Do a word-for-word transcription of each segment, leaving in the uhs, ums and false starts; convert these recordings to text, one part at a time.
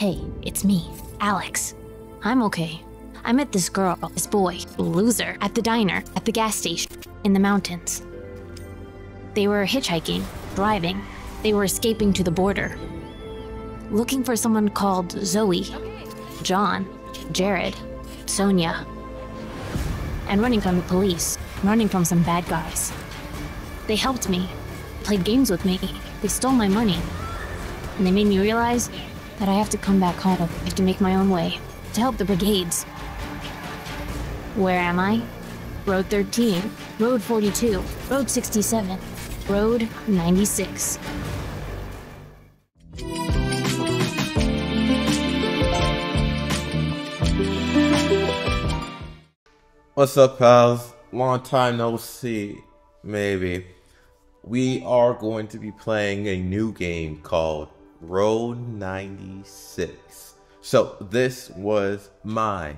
Hey, it's me, Alex. I'm okay. I met this girl, this boy, loser, at the diner, at the gas station, in the mountains. They were hitchhiking, driving. They were escaping to the border. Looking for someone called Zoe, John, Jared, Sonia. And running from the police, running from some bad guys. They helped me, played games with me. They stole my money. And they made me realize that I have to come back home. I have to make my own way, to help the brigades. Where am I? Road thirteen, Road forty-two, Road sixty-seven, Road ninety-six. What's up, pals? Long time no see, maybe. We are going to be playing a new game called Row ninety-six. So this was my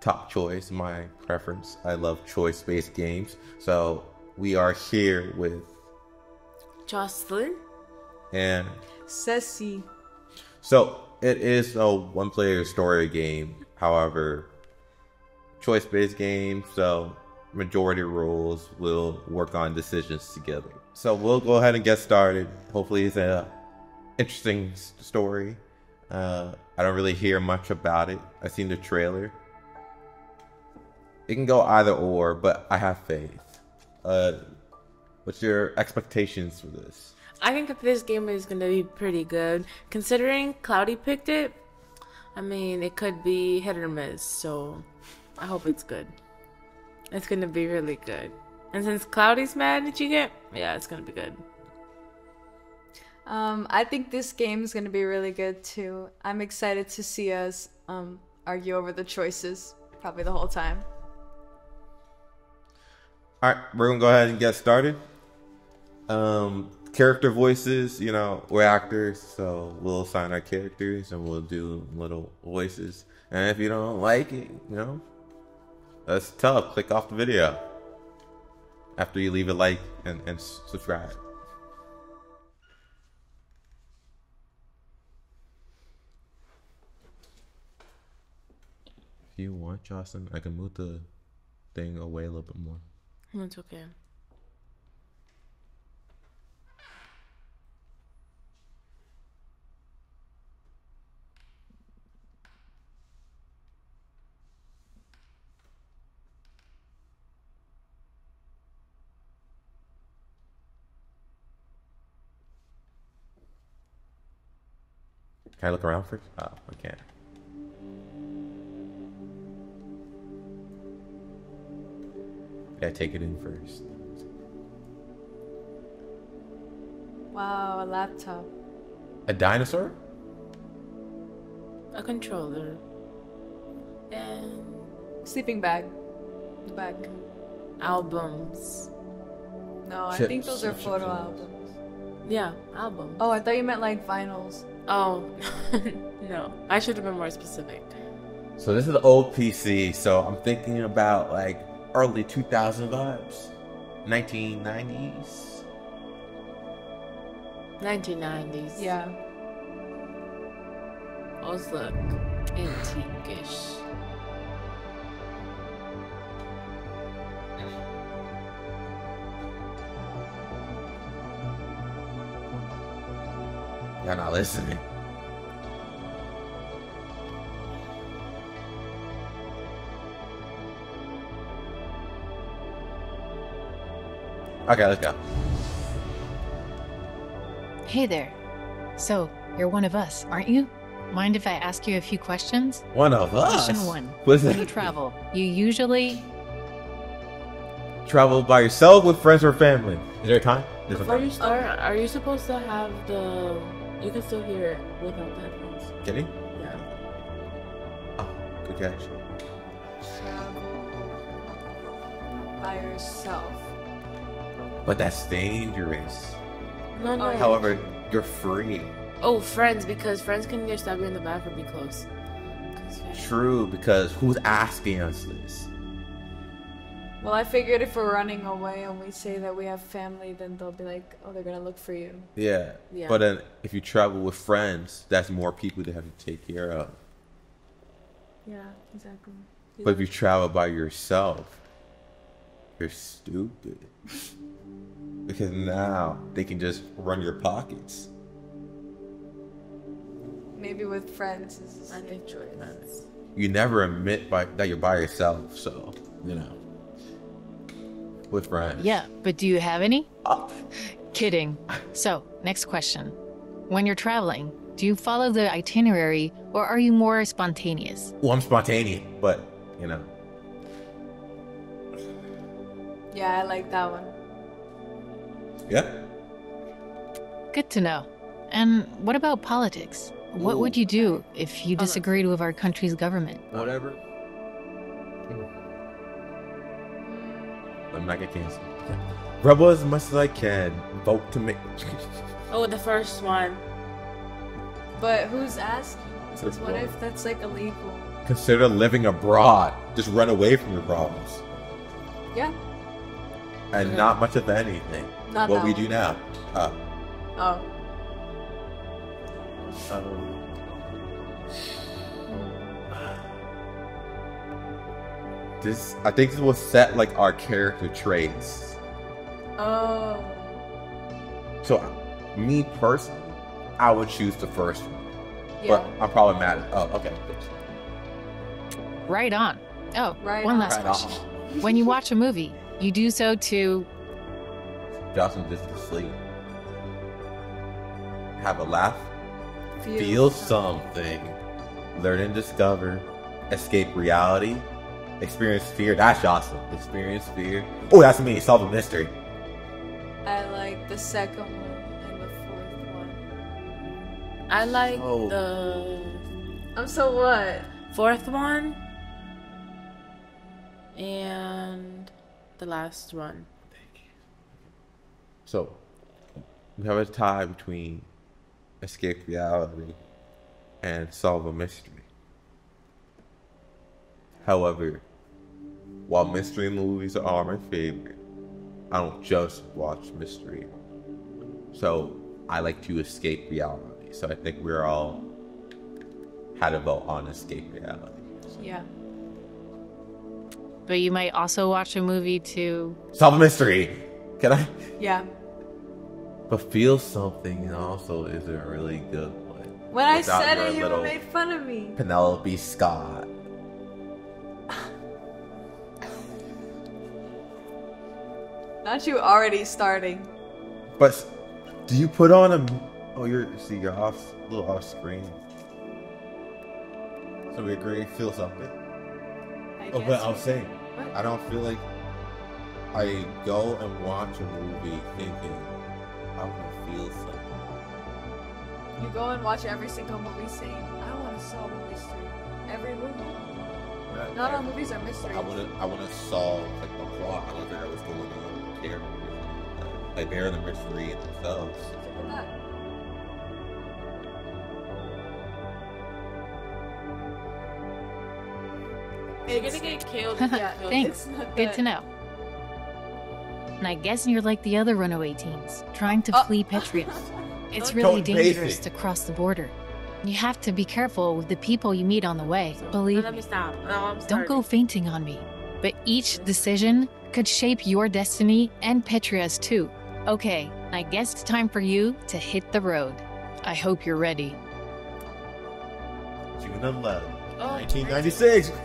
top choice, my preference. I love choice-based games. So we are here with Jocelyn and Ceci. So it is a one-player story game. However, choice-based game, so majority rules will work on decisions together. So we'll go ahead and get started. Hopefully it's an interesting story. Uh, I don't really hear much about it. I've seen the trailer. It can go either or, but I have faith. Uh, what's your expectations for this? I think this game is going to be pretty good. Considering Cloudy picked it, I mean, it could be hit or miss, so I hope it's good. It's going to be really good. And since Cloudy's mad that you get, yeah, it's going to be good. Um, I think this game is going to be really good, too. I'm excited to see us um, argue over the choices probably the whole time. All right, we're going to go ahead and get started. Um, character voices, you know, we're actors, so we'll assign our characters and we'll do little voices. And if you don't like it, you know, that's tough. Click off the video after you leave a like and, and subscribe. If you want, Jocelyn, I can move the thing away a little bit more. It's okay. Can I look around first? Oh, I can't. Yeah, take it in first. Wow, a laptop. A dinosaur? A controller. And sleeping bag. The bag. Albums. No, I Chips. think those are Chips. photo Chips. albums. Yeah, albums. Oh, I thought you meant like vinyls. Oh, no. I should have been more specific. So this is the old P C, so I'm thinking about like early two thousand vibes. nineteen nineties. nineteen nineties. Yeah. Always look antique-ish. Y'all not listening. Okay, let's go. Hey there. So, you're one of us, aren't you? Mind if I ask you a few questions? One of us? Question one. When you travel, you usually travel by yourself, with friends, or family? Is there a time? There's Before a time. you start, are you supposed to have the... You can still hear it without the headphones. Can you? Yeah. Oh, good catch. Travel by yourself. But that's dangerous. No, no. However, you're free. Oh, friends, because friends can just stab you in the back or be close. True, because who's asking us this? Well, I figured if we're running away and we say that we have family, then they'll be like, oh, they're going to look for you. Yeah. yeah. But then if you travel with friends, that's more people to have to take care of. Yeah, exactly. You but know. If you travel by yourself, you're stupid. Because now they can just run your pockets. Maybe with friends is the same. I think choice. You never admit by, that you're by yourself, so, you know. With friends. Yeah, but do you have any? Oh. Kidding. So, next question. When you're traveling, do you follow the itinerary or are you more spontaneous? Well, I'm spontaneous, but, you know. Yeah, I like that one. Yeah. Good to know. And what about politics? Ooh. What would you do if you disagreed with our country's government? Whatever. I'm not gonna cancel. Rebel as much as I can. Vote to me. Oh, the first one. But who's asking? That's what wrong. If that's like illegal? Consider living abroad. Just run away from your problems. Yeah. And okay. Not much of anything. Not what we one. Do now. Uh, oh. Um, This, I think this will set like our character traits. Oh. So, me personally, I would choose the first one. Yeah. But I'm probably mad at. Oh, okay. Right on. Oh, right one on. Last right question. On. When you watch a movie, you do so to. Drop some distance to sleep. Have a laugh. Feel, Feel something. something. Learn and discover. Escape reality. Experience fear. That's awesome. Experience fear. Oh, that's me. Solve a mystery. I like the second one and the fourth one. I like oh. the... I'm so what? Fourth one. And the last one. Thank you. So, we have a tie between escape reality and solve a mystery. However, while mystery movies are my favorite, I don't just watch mystery. So I like to escape reality. So I think we're all had a vote on escape reality. So. Yeah. But you might also watch a movie to solve a mystery. Can I? Yeah. But feel something also is a really good one. When I said it, you made fun of me. Penelope Scott. Aren't you already starting? But do you put on a? Oh, you're see, you're off, a little off screen. So we agree, feel something. I oh, but I'll say, I don't feel like I go and watch a movie thinking I want to feel something. You go and watch every single movie saying, "I want to solve a mystery." Every movie. Not, Not all movies are mysteries. I want to, I want to solve like the plot. I want to figure out what's going on. They're, like they're number three themselves. Look at that. You're gonna get killed. Yeah, thanks. Good that. To know. And I guess you're like the other runaway teens, trying to oh. flee Petria. It's really Don't dangerous to cross the border. You have to be careful with the people you meet on the way. So, Believe no, me. Stop. No, I'm Don't go fainting on me. But each decision could shape your destiny and Petria's too. Okay, I guess it's time for you to hit the road. I hope you're ready. June eleventh, oh, nineteen ninety-six. Oh,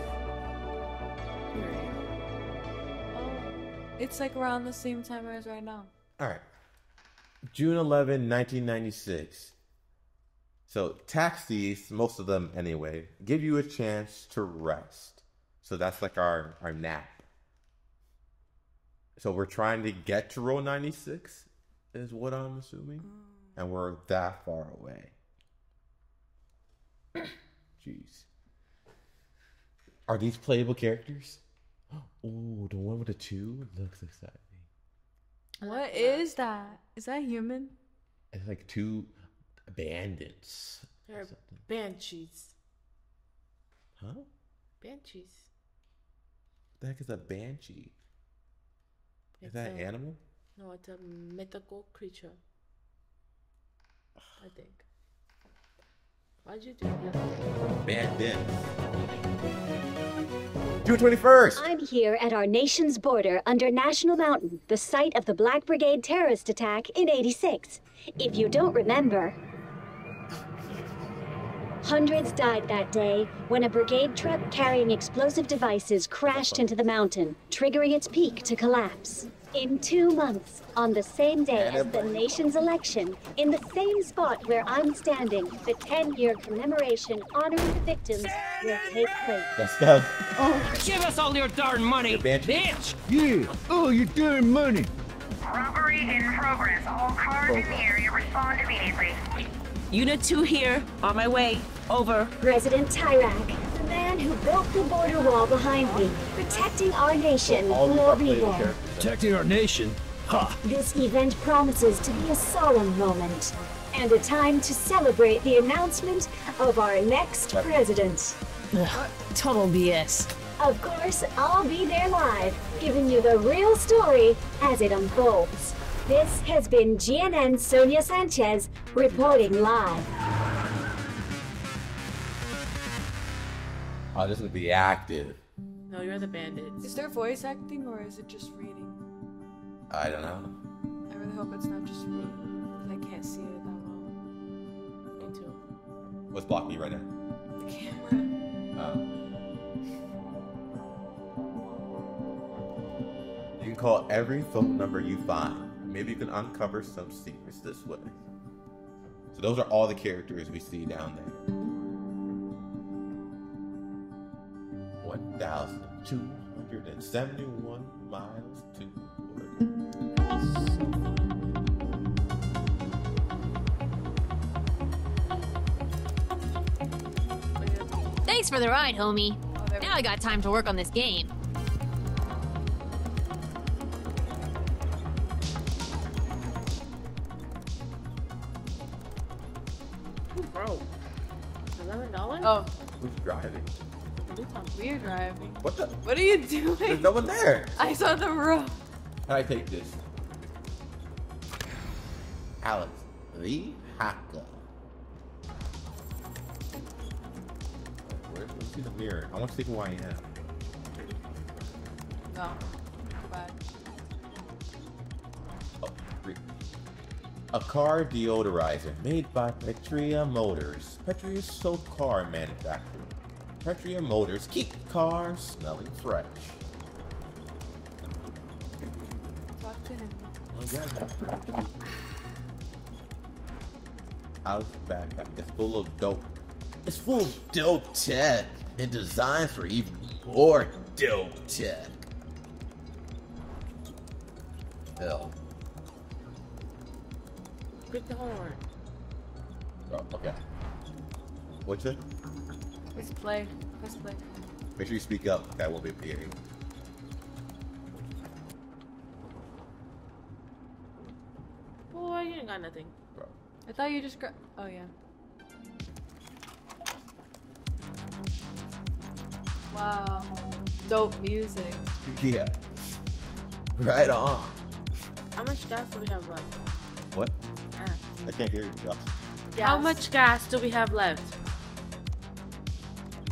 it's like around the same time as right now. All right, June eleventh, nineteen ninety-six. So taxis, most of them anyway, give you a chance to rest. So that's like our, our nap. So we're trying to get to Row ninety-six, is what I'm assuming. Mm. And we're that far away. Jeez. Are these playable characters? Oh, the one with the two looks exciting. What is that? Is that human? It's like two bandits. They're banshees. Huh? Banshees. What the heck is a banshee? Is that an animal? No, it's a mythical creature. I think. Why'd you do that? Bad then. June twenty-first! I'm here at our nation's border under National Mountain, the site of the Black Brigade terrorist attack in eighty-six. If you don't remember... Hundreds died that day when a brigade truck carrying explosive devices crashed into the mountain, triggering its peak to collapse. In two months, on the same day as the nation's election, in the same spot where I'm standing, the ten-year commemoration honoring the victims will take place. That's that. Oh, give us all your darn money, bitch! Yeah, all your darn money. Robbery in progress. All cars in the area respond immediately. Unit two here, on my way. Over. President Tyrak, the man who built the border wall behind me, protecting our nation. Glory war. Protecting our nation? Ha! This event promises to be a solemn moment, and a time to celebrate the announcement of our next president. Ugh, total B S. Of course, I'll be there live, giving you the real story as it unfolds. This has been G N N Sonia Sanchez reporting live. Oh, this would be active. No, you're the bandits. Is there voice acting or is it just reading? I don't know. I really hope it's not just reading. I can't see it that well. Me too. What's blocking you right now? The camera. Oh. You can call every phone number you find. Maybe you can uncover some secrets this way. So those are all the characters we see down there. one thousand two hundred seventy-one miles to Oregon. Thanks for the ride, homie. Oh, now I got time to work on this game. Oh. Who's driving? We're driving. What the? What are you doing? There's no one there. I saw the road. I take this. Alex Lee Haka. Where's where's the mirror? I want to see who I am. No. Bye. Oh, three. A car deodorizer made by Petria Motors. Petria's soap car manufacturer. Petria Motors keep cars smelling fresh. Talk to him. Oh, Alex backpack is full of dope. It's full of dope tech and designed for even more dope tech. Hell. Good lord. Oh, okay. What's it? Let's play. Let's play. Make sure you speak up. That won't be appearing. Boy, you ain't got nothing. Bro. I thought you just gra- Oh, yeah. Wow. Dope music. Yeah. Right on. How much gas do we have left? What? Yeah. I can't hear you. Yes. How much gas do we have left?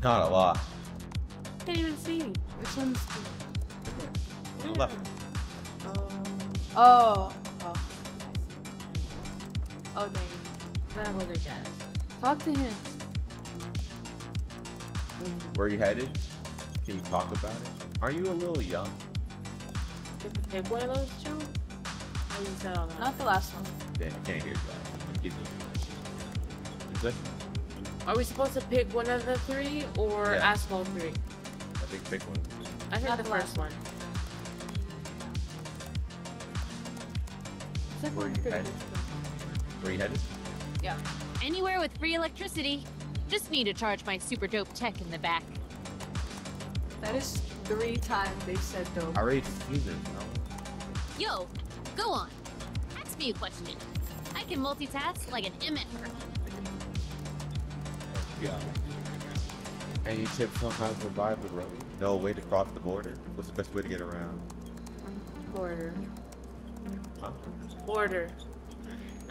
Not a lot. I can't even see. Which one's the yeah. left? Oh. Oh. Oh. Oh, dang. That was a gas. Talk to him. Where are you headed? Can you talk about it? Are you a little young? Did the big one of those two? Or you said all that? Not the last one. Damn, I can't hear that. Give me a second. Are we supposed to pick one of the three, or yeah. ask all three? I think pick one. I think Not the first one. Where are you headed? Where are you headed? Yeah. Anywhere with free electricity. Just need to charge my super dope tech in the back. That is three times they said dope. I already seen this now. Yo, go on. Ask me a question. I can multitask like an M F-er. Yeah. Any tips on how to survive the road? No way to cross the border? What's the best way to get around? Border. Huh? Border.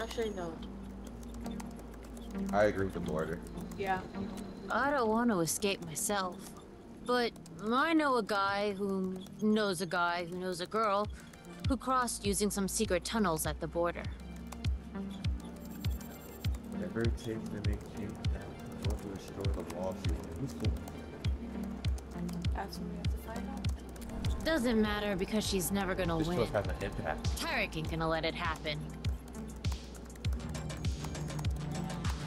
Actually, no. I agree with the border. Yeah. I don't want to escape myself. But I know a guy who knows a guy who knows a girl who crossed using some secret tunnels at the border. Whatever it takes to make you go through a shit over the wall, she's cool. That's what we have to find out. Doesn't matter because she's never gonna this win. This has an impact. Tyrak ain't gonna let it happen.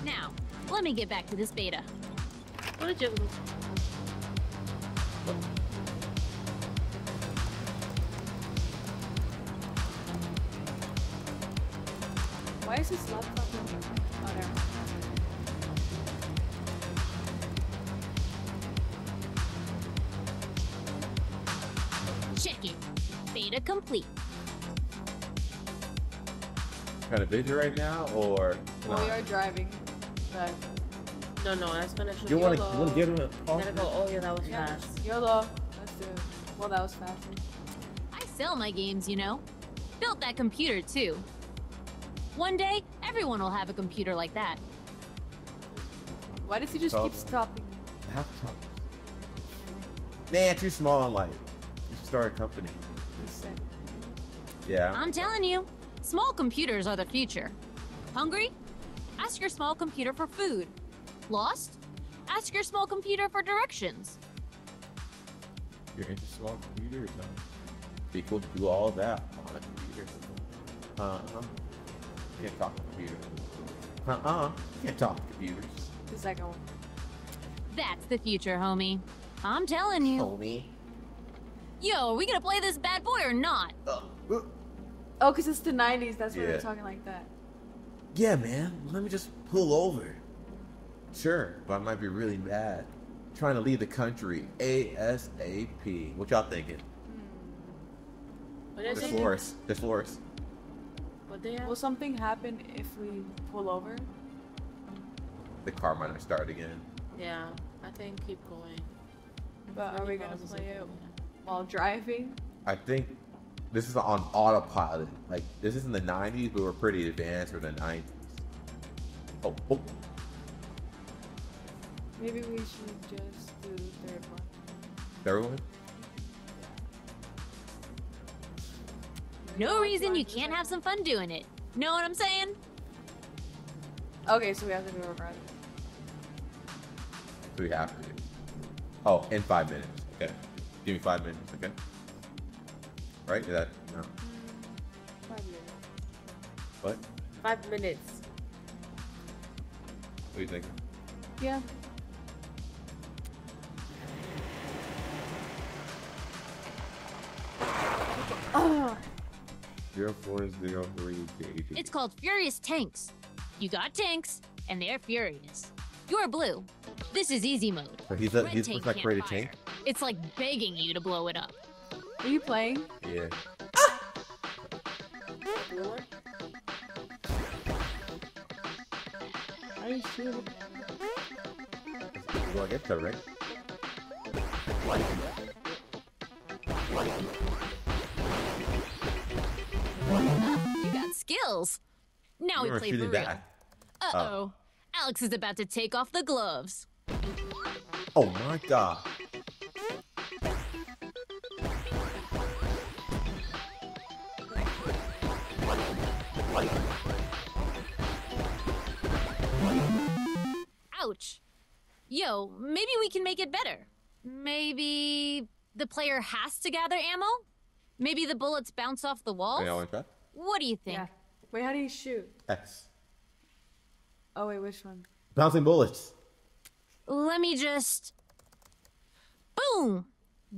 Now, let me get back to this beta. What a joke. Why is this laptop in butter? Check it. Beta complete. Kind of busy right now, or? Well, we are driving, but no, no, that's gonna. You want to give him a call? Oh yeah, that was yeah. fast. YOLO. Let's do it. Well, that was fast. I sell my games, you know. Built that computer too. One day, everyone will have a computer like that. Why does he just Stop. keep stopping? Laptop. Man, too small in life. You should start a company. Yeah. I'm telling you, small computers are the future. Hungry? Ask your small computer for food. Lost? Ask your small computer for directions. You're into small computers, huh? Be cool to do all that on a computer. Uh-huh. You can't talk to computers. Uh-uh. You can't talk to computers. The second one. That's the future, homie. I'm telling you. Homie. Yo, are we gonna play this bad boy or not? Uh, uh, oh, because it's the nineties. That's yeah. why we're talking like that. Yeah, man. Let me just pull over. Sure, but I might be really mad. I'm trying to leave the country. ASAP. What y'all thinking? What There's Flores. There's Flores. Will something happen if we pull over? The car might not start again. Yeah, I think keep going. But are we gonna play it while driving? I think this is on autopilot. Like, this is in the nineties, but we're pretty advanced for the nineties. Oh, oh. Maybe we should just do the third one. Third one? No reason you can't have some fun doing it. Know what I'm saying? Okay, so we have to do a ride. So we have to do. Oh, in five minutes. Okay. Give me five minutes, okay? Right? Is that no. Five minutes. What? Five minutes. What do you think? Yeah. Oh. zero four zero three J G. It's called furious tanks. You got tanks, and they're furious. You're blue. This is easy mode. So he's a, Red he's tank like created tank. It's like begging you to blow it up. Are you playing? Yeah. Ah! Are you sure? Do I get the wreck? What? What? You got skills. Now we play for real. Uh-oh. Alex is about to take off the gloves. Oh my god. Ouch. Yo, maybe we can make it better. Maybe the player has to gather ammo? Maybe the bullets bounce off the walls? Yeah, like that? What do you think? Yeah. Wait, how do you shoot? X. Oh, wait, which one? Bouncing bullets. Let me just... Boom!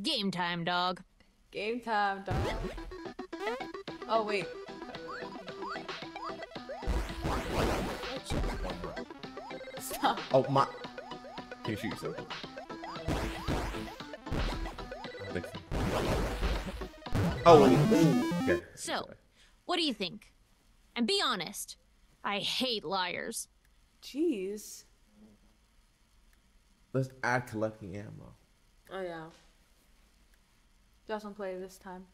Game time, dog. Game time, dog. Oh, wait. Stop. Oh, my... Can you shoot yourself? I think so. Oh, okay. So, what do you think? And be honest. I hate liars. Jeez. Let's add collecting ammo. Oh, yeah. Just don't play this time.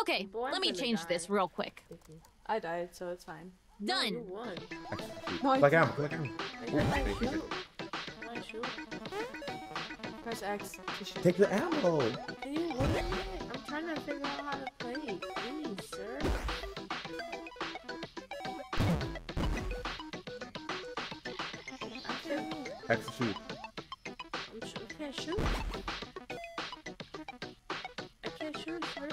Okay, Boy, let me change die. this real quick. I died, so it's fine. Done. No, no, Black out. Black out. Press X. Take the ammo. Hey, what is it? I'm trying to figure out how to play. Please, sir. X shoot. I'm sh I can't shoot. I can't shoot, sir.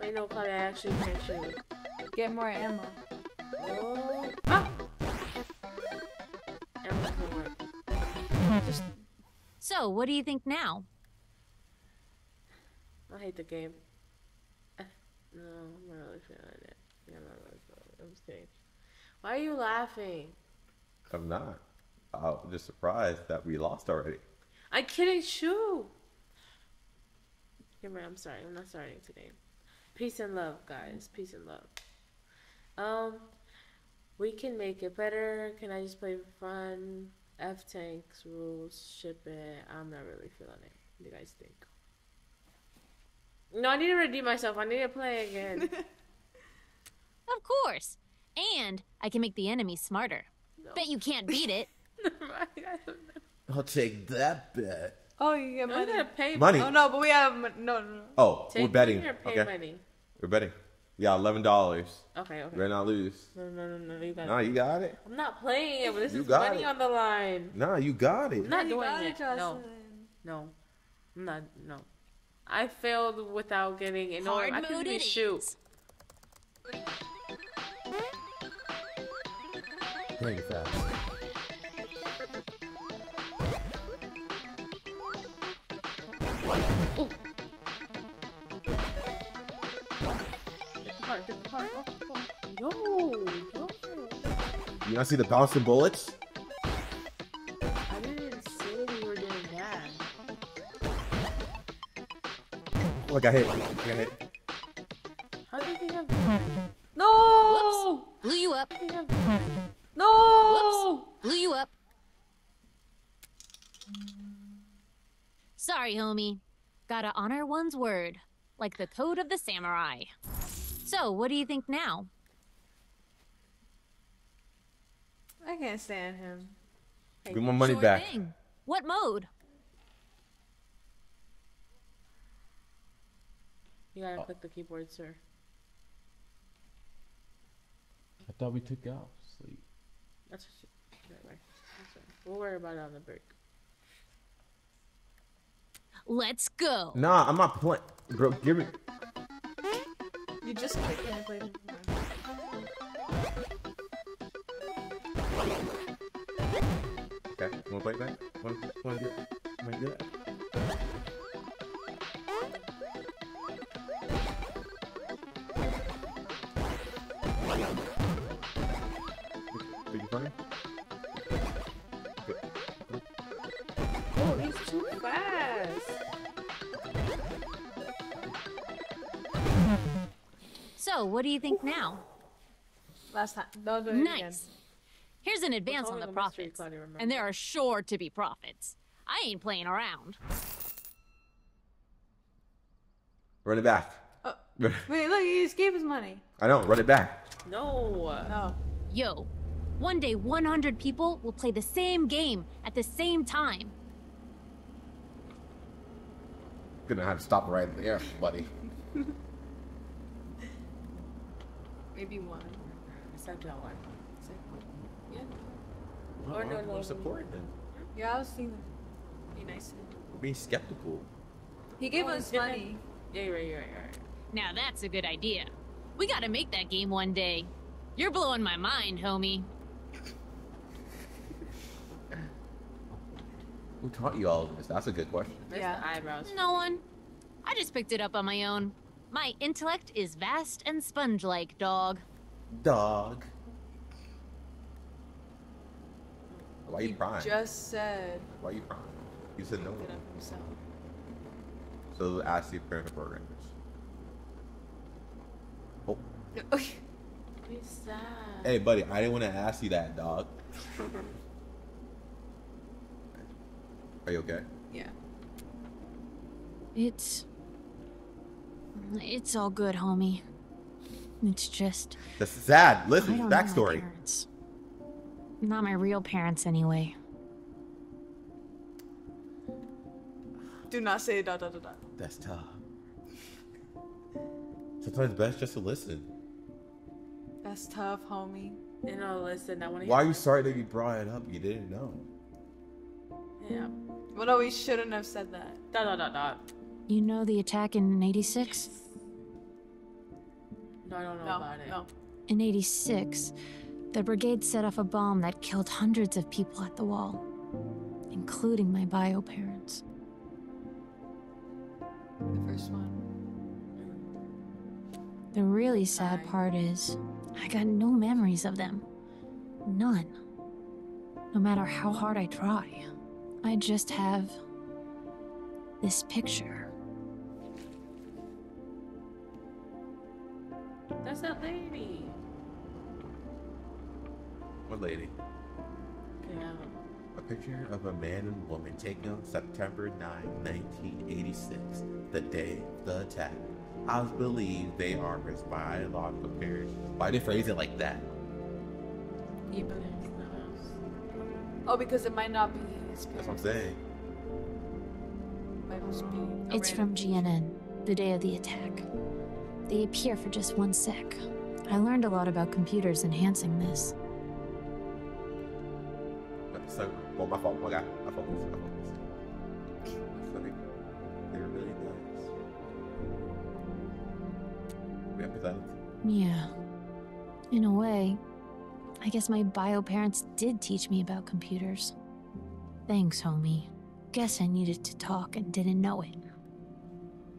Wait, no, Claudia, I actually can't shoot. Get more ammo. Oh. Ah! Ammo's gonna work. Just... So, what do you think now? I hate the game. No, I'm not really feeling it. No, no, no, I'm scared. Why are you laughing? I'm not. I'm just surprised that we lost already. I couldn't shoot. You're right, I'm sorry. I'm not starting today. Peace and love, guys. Peace and love. Um, we can make it better. Can I just play for fun? F tanks, rules, ship it. I'm not really feeling it. What do you guys think? No, I need to redeem myself. I need to play again. Of course. And I can make the enemy smarter. No. Bet you can't beat it. I'll take that bet. Oh, you get money. Gonna pay money. Oh no, but we have no, no, no. Oh, take we're betting. Okay. Money. We're betting. Yeah, eleven dollars. Okay, okay. Better not lose. No, no, no, no. You got nah, it. No, you got it. I'm not playing it, but this you is money it. on the line. No, nah, you got it. I'm not you doing it. it. No, no, I'm not. No, I failed without getting it. No, I couldn't even shoot. Pretty fast. Ooh. Yo, yo. You not see the bouncing bullets? I didn't see we were doing that. Look, I hit. I hit. How did they have that? No! Whoops. Blew you up. No! Whoops. Blew you up. Sorry, homie. Gotta honor one's word, like the code of the samurai. So, what do you think now? I can't stand him. Hey, give my money sure back. Thing. What mode? You gotta oh. click the keyboard, sir. I thought we took out sleep. That's what she... right, right. That's right. We'll worry about it on the break. Let's go. Nah, I'm not playing. Bro, give me. You just clicked and I played it. Okay, wanna play it back? Wanna, wanna do it? Wanna do it? Are you funny? Oh, he's too fast. So, what do you think now? Last time. Don't do it nice. Again. Here's an advance on the, the profits. Mystery, and there are sure to be profits. I ain't playing around. Run it back. Uh, wait, look, he just gave his money. I know, run it back. No. No. Yo, one day one hundred people will play the same game at the same time. Gonna have to stop right there, buddy. Maybe one. Except that one. Except one. Yeah. Well, or no, no. Support then. Yeah, I was thinking. Be nice. Be skeptical. He gave oh, us money. Yeah, you're right, you're right, you're right. Now that's a good idea. We gotta make that game one day. You're blowing my mind, homie. Who taught you all of this? That's a good question. Yeah. The eyebrows. No one. I just picked it up on my own. My intellect is vast and sponge-like, dog. Dog. Why are you crying? Just said. Why are you crying? You said no one. So ask the parent programmers. Oh. What's that? Hey, buddy, I didn't want to ask you that, dog. Are you okay? Yeah. It's... It's all good, homie. It's just... That's sad. Listen, backstory. Not my real parents, anyway. Do not say da da da da. That's tough. Sometimes best just to listen. That's tough, homie. You know, listen, I want to hear. Why are you sorry that you brought it up? You didn't know. Yeah. Well, no, we shouldn't have said that. Da da da da. You know the attack in eighty-six? No, I don't know no, about it. No. In eighty-six, the brigade set off a bomb that killed hundreds of people at the wall, including my bio parents. The first one. The really sad part is, I got no memories of them. None. No matter how hard I try, I just have this picture. That's that lady. What lady? Yeah. A picture of a man and woman taken on September ninth, nineteen eighty-six, the day of the attack. I believe they are his biological parents. Why do they phrase it like that? Even if it's not us. Oh, because it might not be his parents. That's what I'm saying. Might just be it's from G N N, the day of the attack. They appear for just one sec. I learned a lot about computers enhancing this. So, well, my fault. My guy. My fault. My fault. They're really nice. We have that. Yeah. In a way, I guess my bio parents did teach me about computers. Thanks, homie. Guess I needed to talk and didn't know it.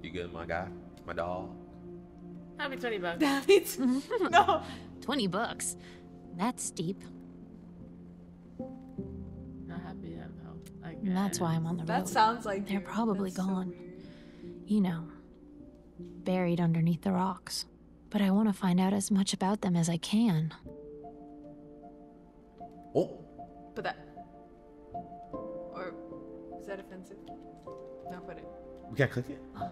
You good, my guy? My dog? That'd be twenty bucks. No. twenty bucks? That's steep. Not happy that helped. I guess. And that's why I'm on the road. That sounds like they're you. probably that's gone. So you know, buried underneath the rocks. But I want to find out as much about them as I can. Oh. But that. Or is that offensive? No, but it. We can't click it. Uh,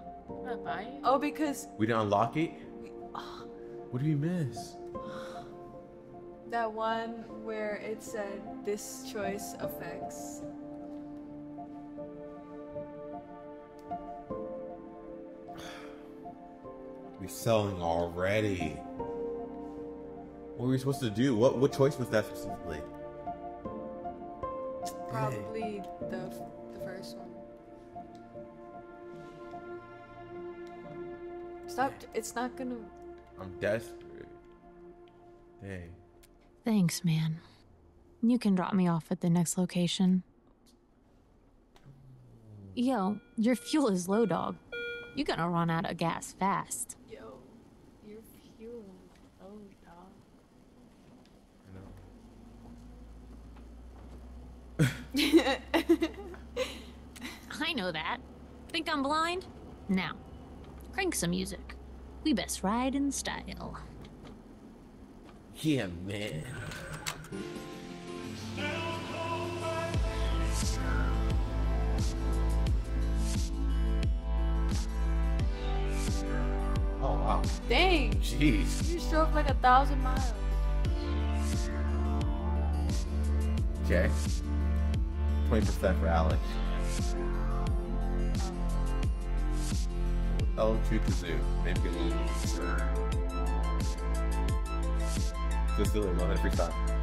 oh, because we didn't unlock it. We, oh. What do you miss? That one where it said this choice affects. We're selling already. What were we supposed to do? What what choice was that specifically? Probably Dang. the the first one. Stop! It's not gonna. I'm desperate. Dang. Thanks, man. You can drop me off at the next location. Yo, your fuel is low, dog. You're gonna run out of gas fast. Yo, your fuel is low, dog. I know. I know that. Think I'm blind? Now, crank some music. We best ride in style. Yeah, man. Oh, wow. Dang. Jeez. You drove like a thousand miles. Okay. twenty percent for Alex. L two Kazoo. Maybe a little bit. Just do it one every time.